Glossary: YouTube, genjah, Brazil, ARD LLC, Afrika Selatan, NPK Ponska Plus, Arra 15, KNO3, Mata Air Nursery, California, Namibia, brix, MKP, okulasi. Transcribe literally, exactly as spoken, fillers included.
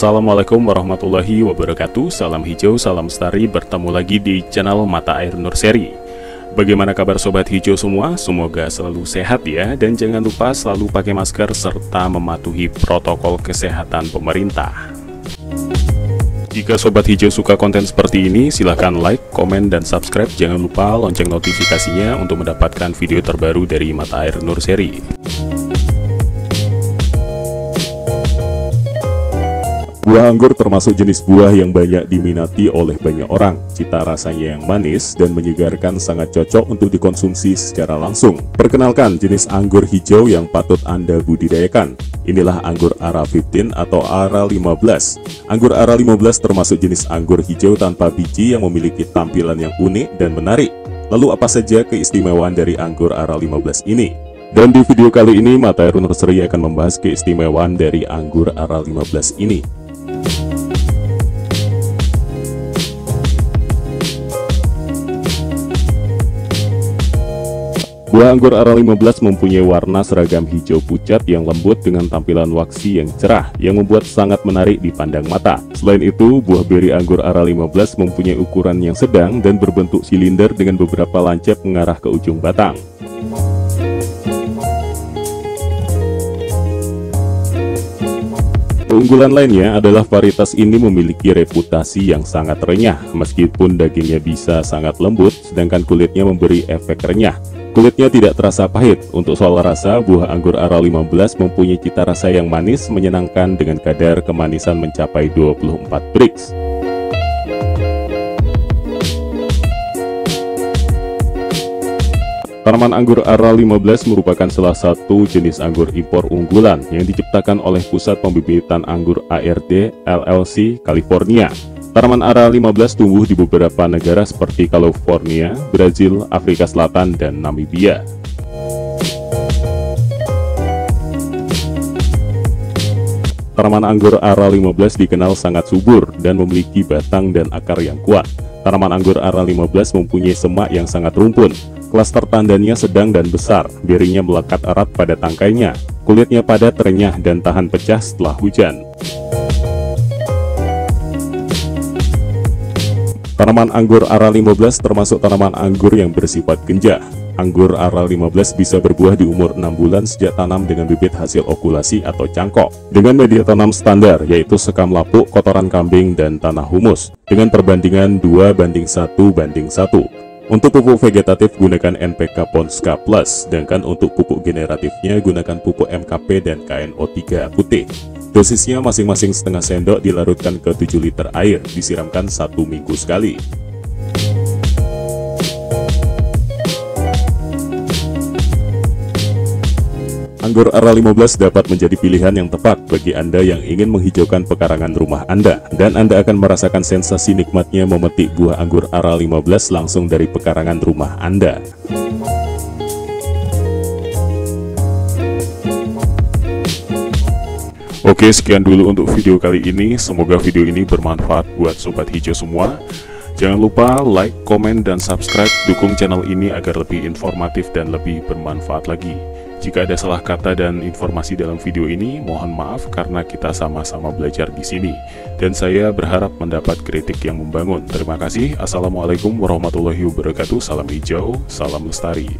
Assalamualaikum warahmatullahi wabarakatuh. Salam hijau, salam lestari. Bertemu lagi di channel Mata Air Nursery. Bagaimana kabar sobat hijau semua? Semoga selalu sehat ya. Dan jangan lupa selalu pakai masker serta mematuhi protokol kesehatan pemerintah. Jika sobat hijau suka konten seperti ini, silahkan like, komen, dan subscribe. Jangan lupa lonceng notifikasinya untuk mendapatkan video terbaru dari Mata Air Nursery. Buah anggur termasuk jenis buah yang banyak diminati oleh banyak orang. Cita rasanya yang manis dan menyegarkan sangat cocok untuk dikonsumsi secara langsung. Perkenalkan jenis anggur hijau yang patut Anda budidayakan. Inilah anggur Arra lima belas atau Arra lima belas. Anggur Arra lima belas termasuk jenis anggur hijau tanpa biji yang memiliki tampilan yang unik dan menarik. Lalu apa saja keistimewaan dari anggur Arra lima belas ini? Dan di video kali ini Mata Air Nursery akan membahas keistimewaan dari anggur Arra lima belas ini. Buah anggur Arra lima belas mempunyai warna seragam hijau pucat yang lembut dengan tampilan waksi yang cerah, yang membuat sangat menarik dipandang mata. Selain itu, buah beri anggur Arra lima belas mempunyai ukuran yang sedang dan berbentuk silinder dengan beberapa lancip mengarah ke ujung batang. Keunggulan lainnya adalah varietas ini memiliki reputasi yang sangat renyah, meskipun dagingnya bisa sangat lembut, sedangkan kulitnya memberi efek renyah. Kulitnya tidak terasa pahit. Untuk soal rasa, buah anggur Arra lima belas mempunyai cita rasa yang manis, menyenangkan dengan kadar kemanisan mencapai dua puluh empat brix. Tanaman anggur Arra lima belas merupakan salah satu jenis anggur impor unggulan yang diciptakan oleh Pusat Pembibitan Anggur A R D L L C, California. Tanaman Arra lima belas tumbuh di beberapa negara seperti California, Brazil, Afrika Selatan, dan Namibia. Tanaman anggur Arra lima belas dikenal sangat subur dan memiliki batang dan akar yang kuat. Tanaman anggur Arra lima belas mempunyai semak yang sangat rumpun. Klaster tandannya sedang dan besar, berinya melekat erat pada tangkainya, kulitnya padat, renyah, dan tahan pecah setelah hujan. Tanaman anggur Arra lima belas termasuk tanaman anggur yang bersifat genjah. Anggur Arra lima belas bisa berbuah di umur enam bulan sejak tanam dengan bibit hasil okulasi atau cangkok. Dengan media tanam standar, yaitu sekam lapuk, kotoran kambing, dan tanah humus. Dengan perbandingan dua banding satu banding satu. Untuk pupuk vegetatif gunakan N P K Ponska Plus, sedangkan untuk pupuk generatifnya gunakan pupuk M K P dan K N O tiga putih. Dosisnya masing-masing setengah sendok dilarutkan ke tujuh liter air, disiramkan satu minggu sekali. Anggur Arra lima belas dapat menjadi pilihan yang tepat bagi Anda yang ingin menghijaukan pekarangan rumah Anda, dan Anda akan merasakan sensasi nikmatnya memetik buah anggur Arra lima belas langsung dari pekarangan rumah Anda. Oke, sekian dulu untuk video kali ini. Semoga video ini bermanfaat buat sobat hijau semua. Jangan lupa like, komen, dan subscribe. Dukung channel ini agar lebih informatif dan lebih bermanfaat lagi. Jika ada salah kata dan informasi dalam video ini, mohon maaf karena kita sama-sama belajar di sini. Dan saya berharap mendapat kritik yang membangun. Terima kasih. Assalamualaikum warahmatullahi wabarakatuh. Salam hijau, salam lestari.